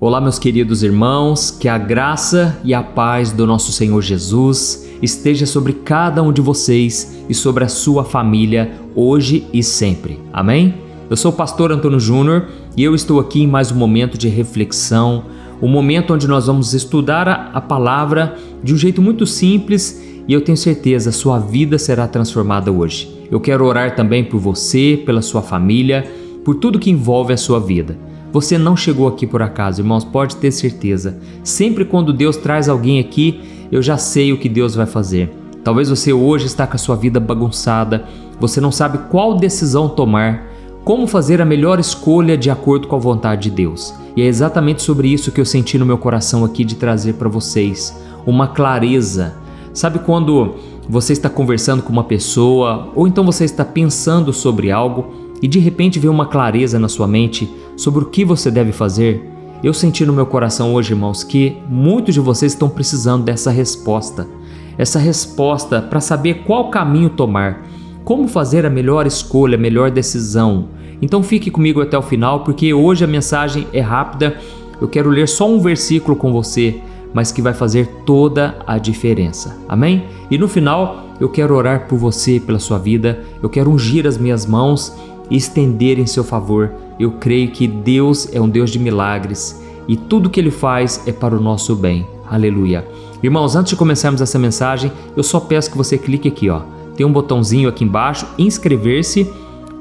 Olá, meus queridos irmãos, que a graça e a paz do nosso Senhor Jesus esteja sobre cada um de vocês e sobre a sua família hoje e sempre. Amém? Eu sou o pastor Antônio Júnior e eu estou aqui em mais um momento de reflexão, um momento onde nós vamos estudar a palavra de um jeito muito simples e eu tenho certeza, sua vida será transformada hoje. Eu quero orar também por você, pela sua família, por tudo que envolve a sua vida. Você não chegou aqui por acaso, irmãos, pode ter certeza. Sempre quando Deus traz alguém aqui, eu já sei o que Deus vai fazer. Talvez você hoje está com a sua vida bagunçada, você não sabe qual decisão tomar, como fazer a melhor escolha de acordo com a vontade de Deus. E é exatamente sobre isso que eu senti no meu coração aqui de trazer para vocês, uma clareza. Sabe quando você está conversando com uma pessoa, ou então você está pensando sobre algo, e de repente vê uma clareza na sua mente sobre o que você deve fazer? Eu senti no meu coração hoje, irmãos, que muitos de vocês estão precisando dessa resposta. Essa resposta para saber qual caminho tomar, como fazer a melhor escolha, a melhor decisão. Então fique comigo até o final, porque hoje a mensagem é rápida. Eu quero ler só um versículo com você, mas que vai fazer toda a diferença. Amém? E no final, eu quero orar por você, pela sua vida. Eu quero ungir as minhas mãos e estender em seu favor. Eu creio que Deus é um Deus de milagres e tudo que Ele faz é para o nosso bem. Aleluia. Irmãos, antes de começarmos essa mensagem, eu só peço que você clique aqui, ó. Tem um botãozinho aqui embaixo, inscrever-se.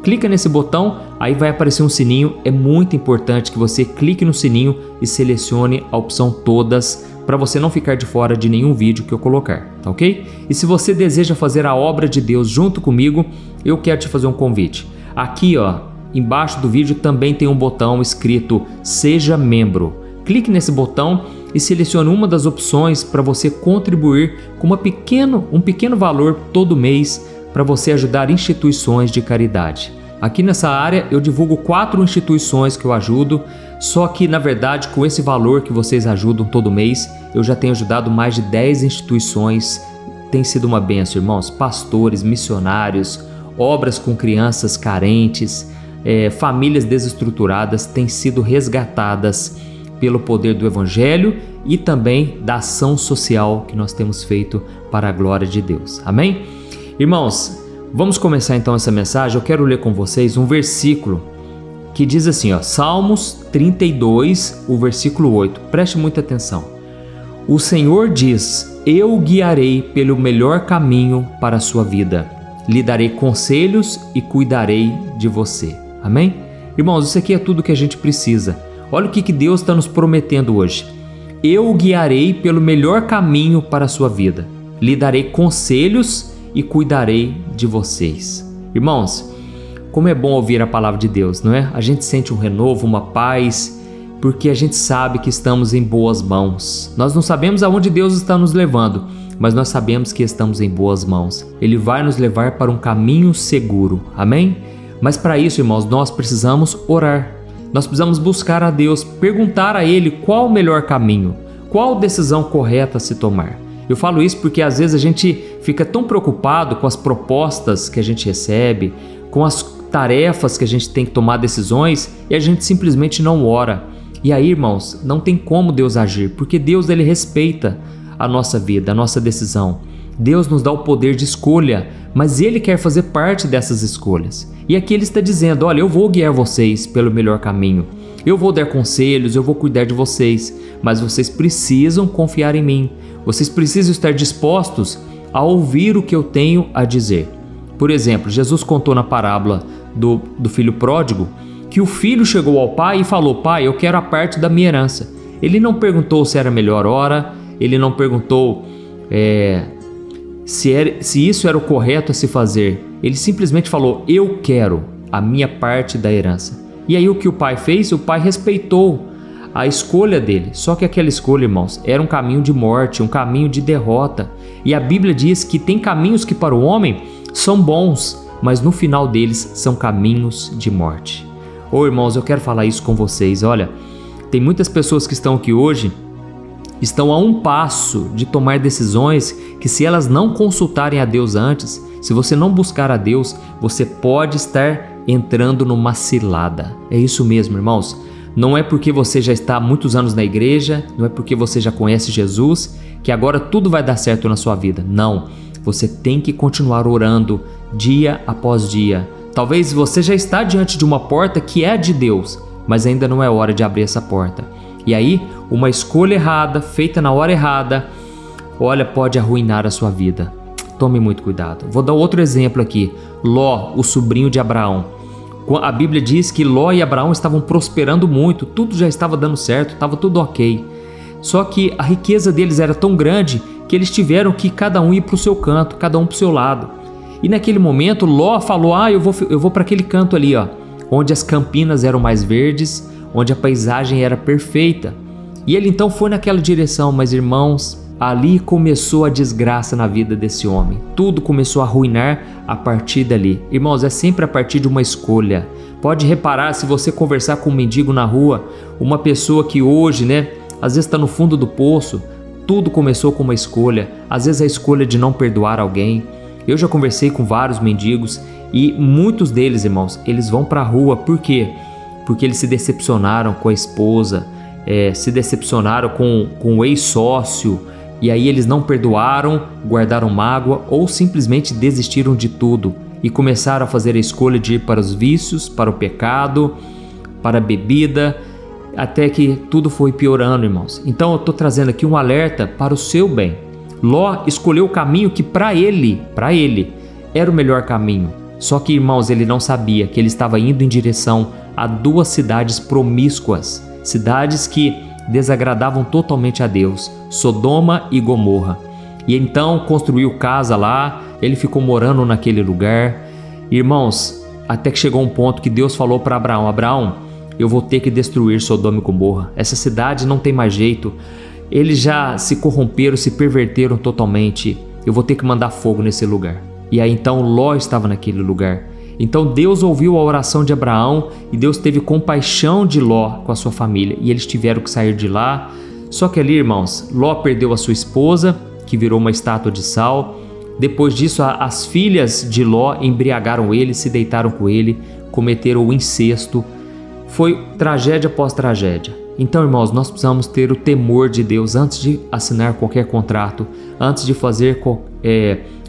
Clica nesse botão, aí vai aparecer um sininho. É muito importante que você clique no sininho e selecione a opção todas, para você não ficar de fora de nenhum vídeo que eu colocar, tá ok? E se você deseja fazer a obra de Deus junto comigo, eu quero te fazer um convite. Aqui, ó, embaixo do vídeo também tem um botão escrito Seja Membro. Clique nesse botão e selecione uma das opções para você contribuir com um pequeno valor todo mês para você ajudar instituições de caridade. Aqui nessa área eu divulgo 4 instituições que eu ajudo, só que na verdade com esse valor que vocês ajudam todo mês, eu já tenho ajudado mais de 10 instituições. Tem sido uma bênção, irmãos, pastores, missionários, obras com crianças carentes, famílias desestruturadas têm sido resgatadas pelo poder do Evangelho e também da ação social que nós temos feito para a glória de Deus. Amém? Irmãos, vamos começar então essa mensagem. Eu quero ler com vocês um versículo que diz assim, ó, Salmos 32, o versículo 8. Preste muita atenção. O Senhor diz, eu o guiarei pelo melhor caminho para a sua vida. Lhe darei conselhos e cuidarei de você. Amém? Irmãos, isso aqui é tudo que a gente precisa. Olha o que Deus está nos prometendo hoje. Eu o guiarei pelo melhor caminho para a sua vida. Lhe darei conselhos e cuidarei de vocês. Irmãos, como é bom ouvir a palavra de Deus, não é? A gente sente um renovo, uma paz, porque a gente sabe que estamos em boas mãos. Nós não sabemos aonde Deus está nos levando, mas nós sabemos que estamos em boas mãos. Ele vai nos levar para um caminho seguro. Amém? Mas para isso, irmãos, nós precisamos orar. Nós precisamos buscar a Deus, perguntar a Ele qual o melhor caminho, qual decisão correta a se tomar. Eu falo isso porque às vezes a gente fica tão preocupado com as propostas que a gente recebe, com as tarefas que a gente tem que tomar decisões e a gente simplesmente não ora. E aí, irmãos, não tem como Deus agir, porque Deus, Ele respeita a nossa vida, a nossa decisão. Deus nos dá o poder de escolha, mas Ele quer fazer parte dessas escolhas. E aqui Ele está dizendo, olha, eu vou guiar vocês pelo melhor caminho, eu vou dar conselhos, eu vou cuidar de vocês, mas vocês precisam confiar em mim, vocês precisam estar dispostos a ouvir o que eu tenho a dizer. Por exemplo, Jesus contou na parábola do filho pródigo, que o filho chegou ao pai e falou, pai, eu quero a parte da minha herança. Ele não perguntou se era a melhor hora, ele não perguntou se isso era o correto a se fazer. Ele simplesmente falou, eu quero a minha parte da herança. E aí o que o pai fez? O pai respeitou a escolha dele. Só que aquela escolha, irmãos, era um caminho de morte, um caminho de derrota. E a Bíblia diz que tem caminhos que para o homem são bons, mas no final deles são caminhos de morte. Ô, irmãos, eu quero falar isso com vocês. Olha, tem muitas pessoas que estão aqui hoje, estão a um passo de tomar decisões que, se elas não consultarem a Deus antes, se você não buscar a Deus, você pode estar entrando numa cilada. É isso mesmo, irmãos. Não é porque você já está há muitos anos na igreja, não é porque você já conhece Jesus, que agora tudo vai dar certo na sua vida. Não, você tem que continuar orando dia após dia. Talvez você já está diante de uma porta que é a de Deus, mas ainda não é hora de abrir essa porta. E aí, uma escolha errada, feita na hora errada, olha, pode arruinar a sua vida. Tome muito cuidado. Vou dar outro exemplo aqui. Ló, o sobrinho de Abraão. A Bíblia diz que Ló e Abraão estavam prosperando muito, tudo já estava dando certo, estava tudo ok. Só que a riqueza deles era tão grande que eles tiveram que cada um ir para o seu canto, cada um para o seu lado. E naquele momento Ló falou, eu vou para aquele canto ali, ó, onde as campinas eram mais verdes, onde a paisagem era perfeita. E ele então foi naquela direção, mas irmãos, ali começou a desgraça na vida desse homem. Tudo começou a arruinar a partir dali. Irmãos, é sempre a partir de uma escolha. Pode reparar, se você conversar com um mendigo na rua, uma pessoa que hoje, né, às vezes está no fundo do poço, tudo começou com uma escolha. Às vezes a escolha de não perdoar alguém. Eu já conversei com vários mendigos e muitos deles, irmãos, eles vão para a rua. Por quê? Porque eles se decepcionaram com a esposa, se decepcionaram com o ex-sócio, e aí eles não perdoaram, guardaram mágoa ou simplesmente desistiram de tudo e começaram a fazer a escolha de ir para os vícios, para o pecado, para a bebida, até que tudo foi piorando, irmãos. Então eu estou trazendo aqui um alerta para o seu bem. Ló escolheu o caminho que para ele, era o melhor caminho. Só que, irmãos, ele não sabia que ele estava indo em direção a duas cidades promíscuas, cidades que desagradavam totalmente a Deus, Sodoma e Gomorra. E então construiu casa lá, ele ficou morando naquele lugar. Irmãos, até que chegou um ponto que Deus falou para Abraão, Abraão, eu vou ter que destruir Sodoma e Gomorra, essa cidade não tem mais jeito, eles já se corromperam, se perverteram totalmente, eu vou ter que mandar fogo nesse lugar. E aí então Ló estava naquele lugar. Então Deus ouviu a oração de Abraão e Deus teve compaixão de Ló com a sua família e eles tiveram que sair de lá. Só que ali, irmãos, Ló perdeu a sua esposa, que virou uma estátua de sal. Depois disso, as filhas de Ló embriagaram ele, se deitaram com ele, cometeram o incesto. Foi tragédia após tragédia. Então, irmãos, nós precisamos ter o temor de Deus antes de assinar qualquer contrato, antes de fazer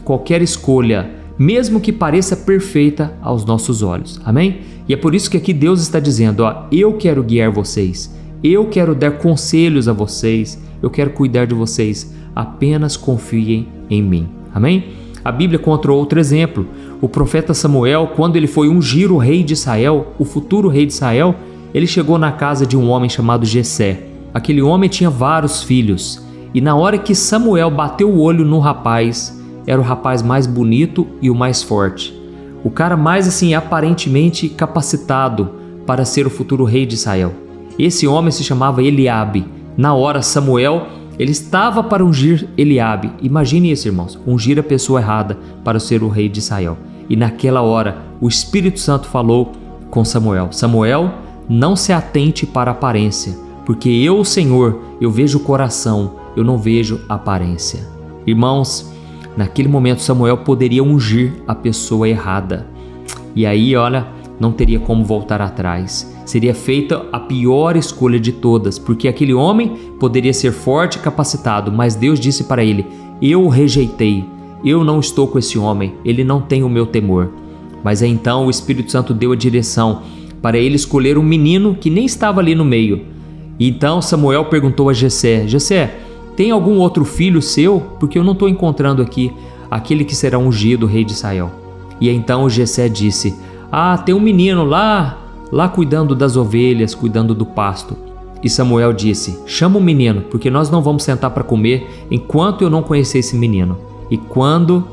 qualquer escolha, mesmo que pareça perfeita aos nossos olhos, amém? E é por isso que aqui Deus está dizendo, ó, eu quero guiar vocês, eu quero dar conselhos a vocês, eu quero cuidar de vocês, apenas confiem em mim, amém? A Bíblia conta outro exemplo, o profeta Samuel, quando ele foi ungir o rei de Israel, o futuro rei de Israel, ele chegou na casa de um homem chamado Jessé. Aquele homem tinha vários filhos, e na hora que Samuel bateu o olho no rapaz, era o rapaz mais bonito e o mais forte, o cara mais assim aparentemente capacitado para ser o futuro rei de Israel. Esse homem se chamava Eliabe. Na hora, Samuel, ele estava para ungir Eliabe. Imagine isso, irmãos, ungir a pessoa errada para ser o rei de Israel. E naquela hora o Espírito Santo falou com Samuel, Samuel, não se atente para a aparência, porque eu, o Senhor, eu vejo o coração, eu não vejo a aparência. Irmãos, naquele momento Samuel poderia ungir a pessoa errada. E aí, olha, não teria como voltar atrás. Seria feita a pior escolha de todas, porque aquele homem poderia ser forte e capacitado, mas Deus disse para ele, eu o rejeitei, eu não estou com esse homem, ele não tem o meu temor. Mas aí, então o Espírito Santo deu a direção para ele escolher um menino que nem estava ali no meio. E então Samuel perguntou a Jessé, Jessé, tem algum outro filho seu? Porque eu não estou encontrando aqui aquele que será ungido rei de Israel. E então o Jessé disse, ah, tem um menino lá cuidando das ovelhas, cuidando do pasto. E Samuel disse, chama o menino, porque nós não vamos sentar para comer enquanto eu não conhecer esse menino. E quando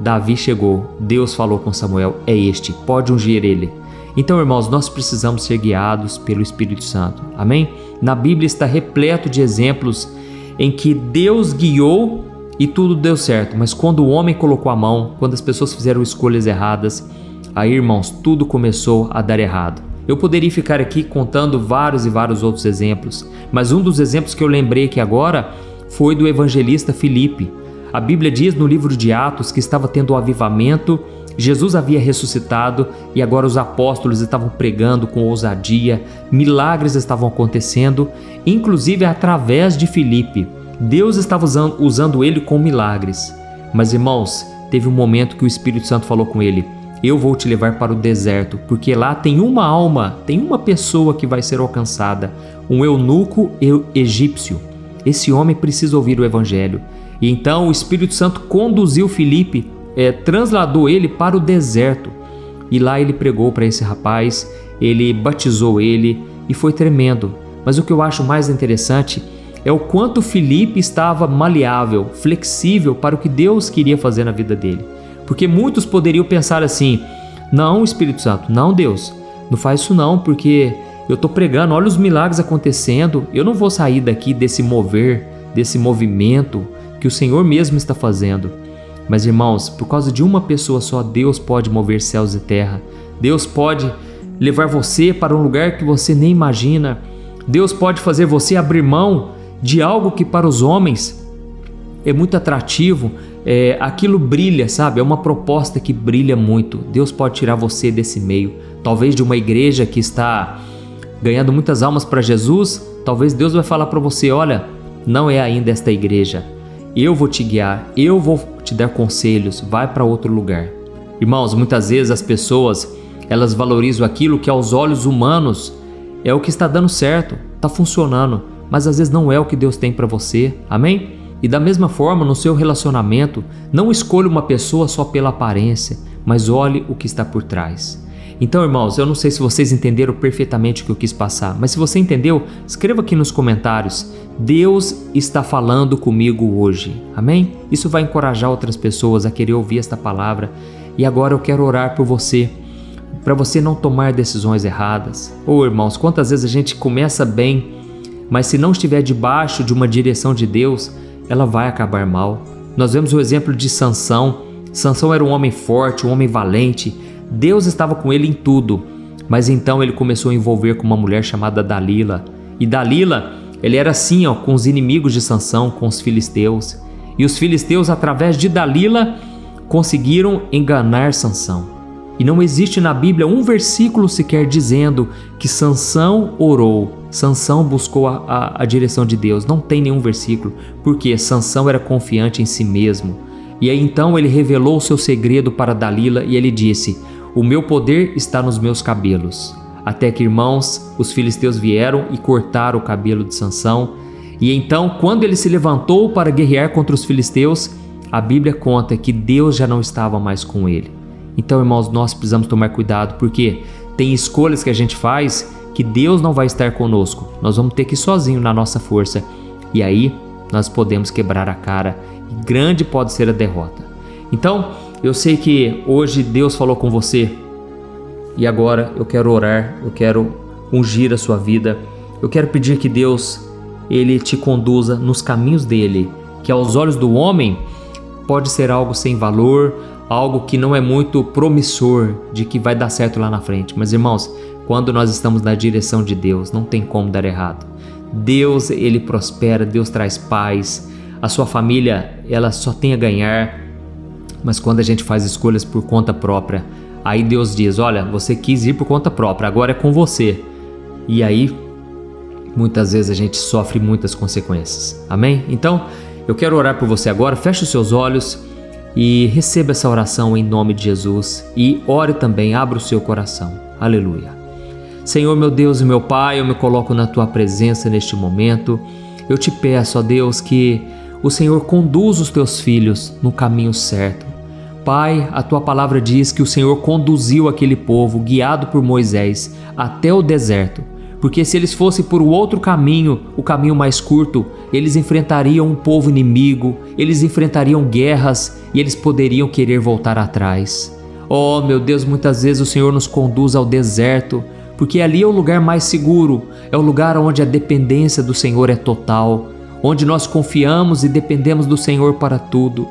Davi chegou, Deus falou com Samuel, é este, pode ungir ele. Então, irmãos, nós precisamos ser guiados pelo Espírito Santo, amém? Na Bíblia está repleto de exemplos em que Deus guiou e tudo deu certo, mas quando o homem colocou a mão, quando as pessoas fizeram escolhas erradas, aí, irmãos, tudo começou a dar errado. Eu poderia ficar aqui contando vários outros exemplos, mas um dos exemplos que eu lembrei aqui agora foi do evangelista Filipe. A Bíblia diz no livro de Atos que estava tendo um avivamento Jesus havia ressuscitado e agora os apóstolos estavam pregando com ousadia, milagres estavam acontecendo, inclusive através de Filipe. Deus estava usando ele com milagres. Mas, irmãos, teve um momento que o Espírito Santo falou com ele: eu vou te levar para o deserto, porque lá tem uma alma, tem uma pessoa que vai ser alcançada, um eunuco egípcio. Esse homem precisa ouvir o evangelho. E então o Espírito Santo conduziu Filipe, transladou ele para o deserto, e lá ele pregou para esse rapaz, ele batizou ele, e foi tremendo. Mas o que eu acho mais interessante é o quanto Filipe estava maleável, flexível para o que Deus queria fazer na vida dele. Porque muitos poderiam pensar assim: não, Espírito Santo, não, Deus, não faz isso não, porque eu estou pregando, olha os milagres acontecendo, eu não vou sair daqui desse mover, desse movimento que o Senhor mesmo está fazendo. Mas, irmãos, por causa de uma pessoa só, Deus pode mover céus e terra. Deus pode levar você para um lugar que você nem imagina. Deus pode fazer você abrir mão de algo que para os homens é muito atrativo, aquilo brilha, sabe? É uma proposta que brilha muito. Deus pode tirar você desse meio, talvez de uma igreja que está ganhando muitas almas para Jesus. Talvez Deus vai falar para você: olha, não é ainda esta igreja, eu vou te guiar, eu vou te dar conselhos, vai para outro lugar. Irmãos, muitas vezes as pessoas, elas valorizam aquilo que aos olhos humanos é o que está dando certo, está funcionando, mas às vezes não é o que Deus tem para você, amém? E da mesma forma, no seu relacionamento, não escolha uma pessoa só pela aparência, mas olhe o que está por trás. Então, irmãos, eu não sei se vocês entenderam perfeitamente o que eu quis passar, mas se você entendeu, escreva aqui nos comentários: Deus está falando comigo hoje, amém? Isso vai encorajar outras pessoas a querer ouvir esta palavra. E agora eu quero orar por você, para você não tomar decisões erradas. Ô, irmãos, quantas vezes a gente começa bem, mas se não estiver debaixo de uma direção de Deus, ela vai acabar mal. Nós vemos o exemplo de Sansão. Sansão era um homem forte, um homem valente, Deus estava com ele em tudo, mas então ele começou a envolver com uma mulher chamada Dalila. E Dalila, ele era assim, ó, com os inimigos de Sansão, com os filisteus. E os filisteus, através de Dalila, conseguiram enganar Sansão. E não existe na Bíblia um versículo sequer dizendo que Sansão orou, Sansão buscou a direção de Deus. Não tem nenhum versículo, porque Sansão era confiante em si mesmo. E aí então ele revelou o seu segredo para Dalila e ele disse: o meu poder está nos meus cabelos. Até que, irmãos, os filisteus vieram e cortaram o cabelo de Sansão. E então, quando ele se levantou para guerrear contra os filisteus, a Bíblia conta que Deus já não estava mais com ele. Então, irmãos, nós precisamos tomar cuidado, porque tem escolhas que a gente faz que Deus não vai estar conosco. Nós vamos ter que ir sozinho na nossa força. E aí nós podemos quebrar a cara. Grande pode ser a derrota. Então, eu sei que hoje Deus falou com você, e agora eu quero orar, eu quero ungir a sua vida, eu quero pedir que Deus, ele te conduza nos caminhos dele, que aos olhos do homem pode ser algo sem valor, algo que não é muito promissor de que vai dar certo lá na frente. Mas, irmãos, quando nós estamos na direção de Deus, não tem como dar errado. Deus, ele prospera, Deus traz paz, a sua família, ela só tem a ganhar. Mas quando a gente faz escolhas por conta própria, aí Deus diz: olha, você quis ir por conta própria, agora é com você. E aí, muitas vezes a gente sofre muitas consequências, amém? Então, eu quero orar por você agora. Feche os seus olhos e receba essa oração em nome de Jesus. E ore também, abra o seu coração, aleluia. Senhor, meu Deus e meu Pai, eu me coloco na tua presença neste momento. Eu te peço, ó Deus, que o Senhor conduza os teus filhos no caminho certo. Pai, a tua palavra diz que o Senhor conduziu aquele povo, guiado por Moisés, até o deserto, porque se eles fossem por outro caminho, o caminho mais curto, eles enfrentariam um povo inimigo, eles enfrentariam guerras e eles poderiam querer voltar atrás. Oh, meu Deus, muitas vezes o Senhor nos conduz ao deserto, porque ali é o lugar mais seguro, é o lugar onde a dependência do Senhor é total, onde nós confiamos e dependemos do Senhor para tudo.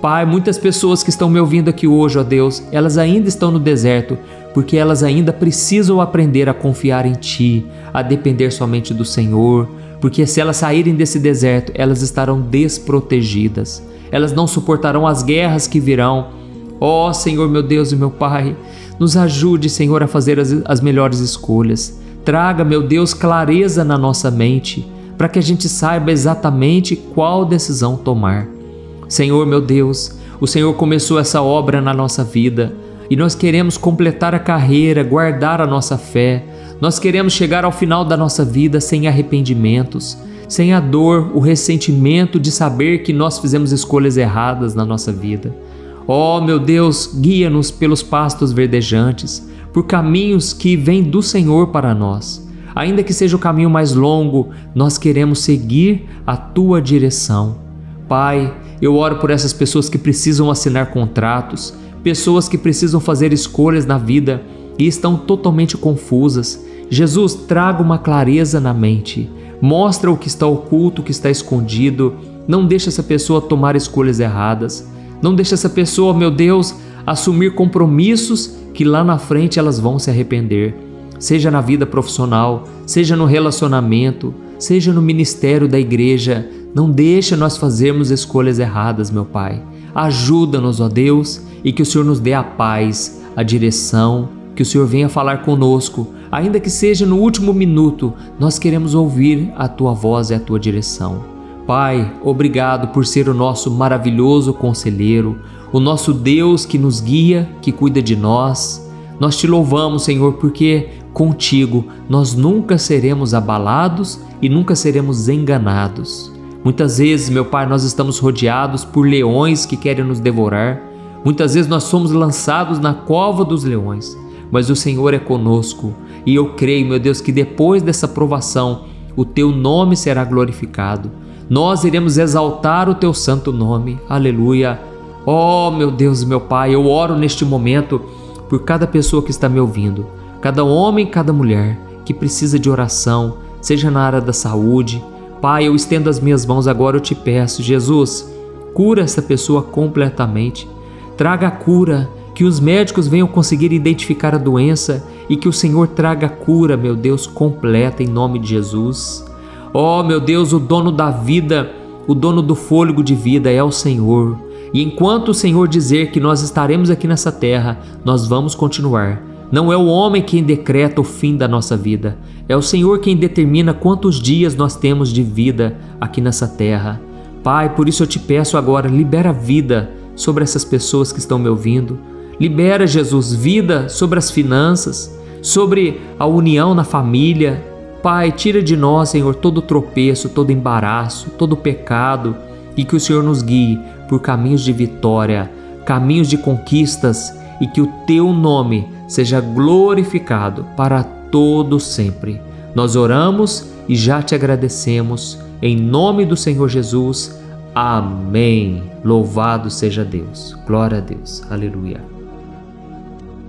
Pai, muitas pessoas que estão me ouvindo aqui hoje, ó Deus, elas ainda estão no deserto, porque elas ainda precisam aprender a confiar em Ti, a depender somente do Senhor, porque se elas saírem desse deserto, elas estarão desprotegidas, elas não suportarão as guerras que virão. Ó Senhor meu Deus e meu Pai, nos ajude, Senhor, a fazer as melhores escolhas. Traga, meu Deus, clareza na nossa mente, para que a gente saiba exatamente qual decisão tomar. Senhor meu Deus, o Senhor começou essa obra na nossa vida e nós queremos completar a carreira, guardar a nossa fé. Nós queremos chegar ao final da nossa vida sem arrependimentos, sem a dor, o ressentimento de saber que nós fizemos escolhas erradas na nossa vida. Ó, meu Deus, guia-nos pelos pastos verdejantes, por caminhos que vêm do Senhor para nós. Ainda que seja o caminho mais longo, nós queremos seguir a Tua direção. Pai, eu oro por essas pessoas que precisam assinar contratos, pessoas que precisam fazer escolhas na vida e estão totalmente confusas. Jesus, traga uma clareza na mente. Mostra o que está oculto, o que está escondido. Não deixa essa pessoa tomar escolhas erradas. Não deixa essa pessoa, meu Deus, assumir compromissos que lá na frente elas vão se arrepender. Seja na vida profissional, seja no relacionamento, seja no ministério da igreja. Não deixa nós fazermos escolhas erradas, meu Pai. Ajuda-nos, ó Deus, e que o Senhor nos dê a paz, a direção, que o Senhor venha falar conosco. Ainda que seja no último minuto, nós queremos ouvir a Tua voz e a Tua direção. Pai, obrigado por ser o nosso maravilhoso conselheiro, o nosso Deus que nos guia, que cuida de nós. Nós Te louvamos, Senhor, porque contigo nós nunca seremos abalados e nunca seremos enganados. Muitas vezes, meu Pai, nós estamos rodeados por leões que querem nos devorar. Muitas vezes nós somos lançados na cova dos leões, mas o Senhor é conosco. E eu creio, meu Deus, que depois dessa provação, o Teu nome será glorificado. Nós iremos exaltar o Teu santo nome. Aleluia. Oh, meu Deus e meu Pai, eu oro neste momento por cada pessoa que está me ouvindo, cada homem, cada mulher que precisa de oração, seja na área da saúde. Pai, eu estendo as minhas mãos agora, eu Te peço, Jesus, cura essa pessoa completamente. Traga a cura, que os médicos venham conseguir identificar a doença e que o Senhor traga a cura, meu Deus, completa em nome de Jesus. Oh, meu Deus, o dono da vida, o dono do fôlego de vida é o Senhor. E enquanto o Senhor dizer que nós estaremos aqui nessa terra, nós vamos continuar. Não é o homem quem decreta o fim da nossa vida. É o Senhor quem determina quantos dias nós temos de vida aqui nessa terra. Pai, por isso eu Te peço agora, libera vida sobre essas pessoas que estão me ouvindo. Libera, Jesus, vida sobre as finanças, sobre a união na família. Pai, tira de nós, Senhor, todo tropeço, todo embaraço, todo pecado, e que o Senhor nos guie por caminhos de vitória, caminhos de conquistas, e que o Teu nome seja glorificado para todo sempre. Nós oramos e já Te agradecemos, em nome do Senhor Jesus. Amém. Louvado seja Deus. Glória a Deus. Aleluia.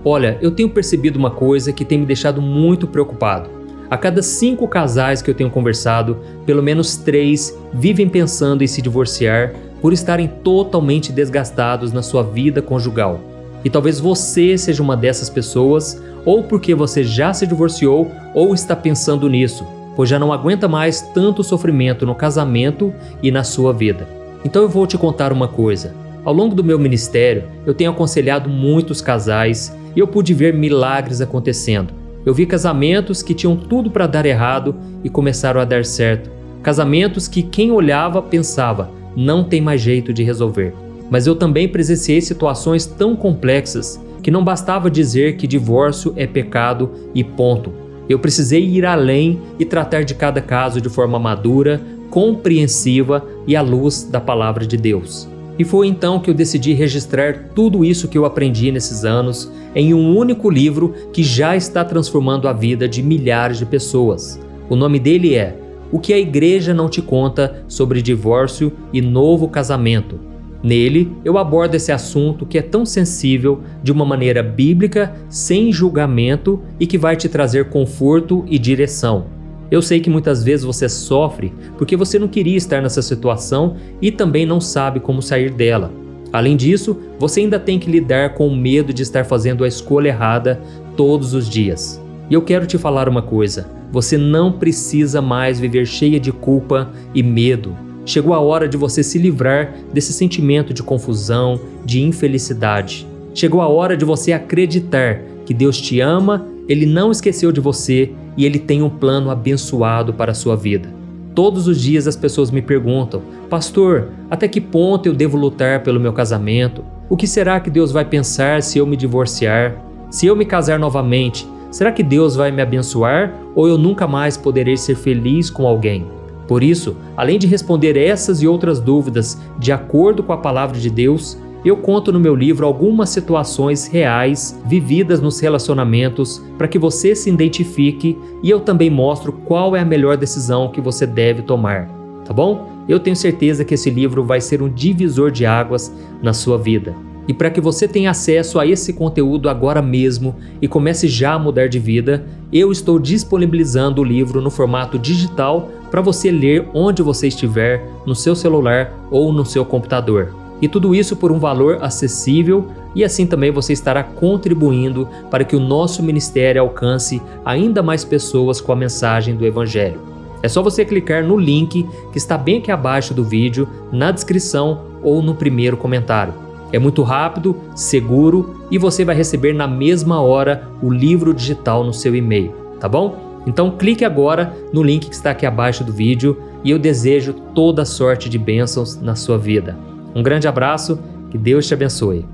Olha, eu tenho percebido uma coisa que tem me deixado muito preocupado. A cada 5 casais que eu tenho conversado, pelo menos 3 vivem pensando em se divorciar por estarem totalmente desgastados na sua vida conjugal. E talvez você seja uma dessas pessoas, ou porque você já se divorciou ou está pensando nisso, pois já não aguenta mais tanto sofrimento no casamento e na sua vida. Então eu vou te contar uma coisa. Ao longo do meu ministério, eu tenho aconselhado muitos casais e eu pude ver milagres acontecendo. Eu vi casamentos que tinham tudo para dar errado e começaram a dar certo. Casamentos que quem olhava pensava, não tem mais jeito de resolver. Mas eu também presenciei situações tão complexas que não bastava dizer que divórcio é pecado e ponto. Eu precisei ir além e tratar de cada caso de forma madura, compreensiva e à luz da palavra de Deus. E foi então que eu decidi registrar tudo isso que eu aprendi nesses anos em um único livro que já está transformando a vida de milhares de pessoas. O nome dele é O que a Igreja não te conta sobre divórcio e novo casamento. Nele, eu abordo esse assunto que é tão sensível de uma maneira bíblica, sem julgamento e que vai te trazer conforto e direção. Eu sei que muitas vezes você sofre porque você não queria estar nessa situação e também não sabe como sair dela. Além disso, você ainda tem que lidar com o medo de estar fazendo a escolha errada todos os dias. E eu quero te falar uma coisa, você não precisa mais viver cheia de culpa e medo. Chegou a hora de você se livrar desse sentimento de confusão, de infelicidade. Chegou a hora de você acreditar que Deus te ama, Ele não esqueceu de você e Ele tem um plano abençoado para a sua vida. Todos os dias as pessoas me perguntam: pastor, até que ponto eu devo lutar pelo meu casamento? O que será que Deus vai pensar se eu me divorciar? Se eu me casar novamente, será que Deus vai me abençoar ou eu nunca mais poderei ser feliz com alguém? Por isso, além de responder essas e outras dúvidas de acordo com a palavra de Deus, eu conto no meu livro algumas situações reais vividas nos relacionamentos para que você se identifique, e eu também mostro qual é a melhor decisão que você deve tomar, tá bom? Eu tenho certeza que esse livro vai ser um divisor de águas na sua vida. E para que você tenha acesso a esse conteúdo agora mesmo e comece já a mudar de vida, eu estou disponibilizando o livro no formato digital para você ler onde você estiver, no seu celular ou no seu computador. E tudo isso por um valor acessível, e assim também você estará contribuindo para que o nosso ministério alcance ainda mais pessoas com a mensagem do Evangelho. É só você clicar no link que está bem aqui abaixo do vídeo, na descrição ou no primeiro comentário. É muito rápido, seguro, e você vai receber na mesma hora o livro digital no seu e-mail, tá bom? Então clique agora no link que está aqui abaixo do vídeo, e eu desejo toda sorte de bênçãos na sua vida. Um grande abraço, que Deus te abençoe.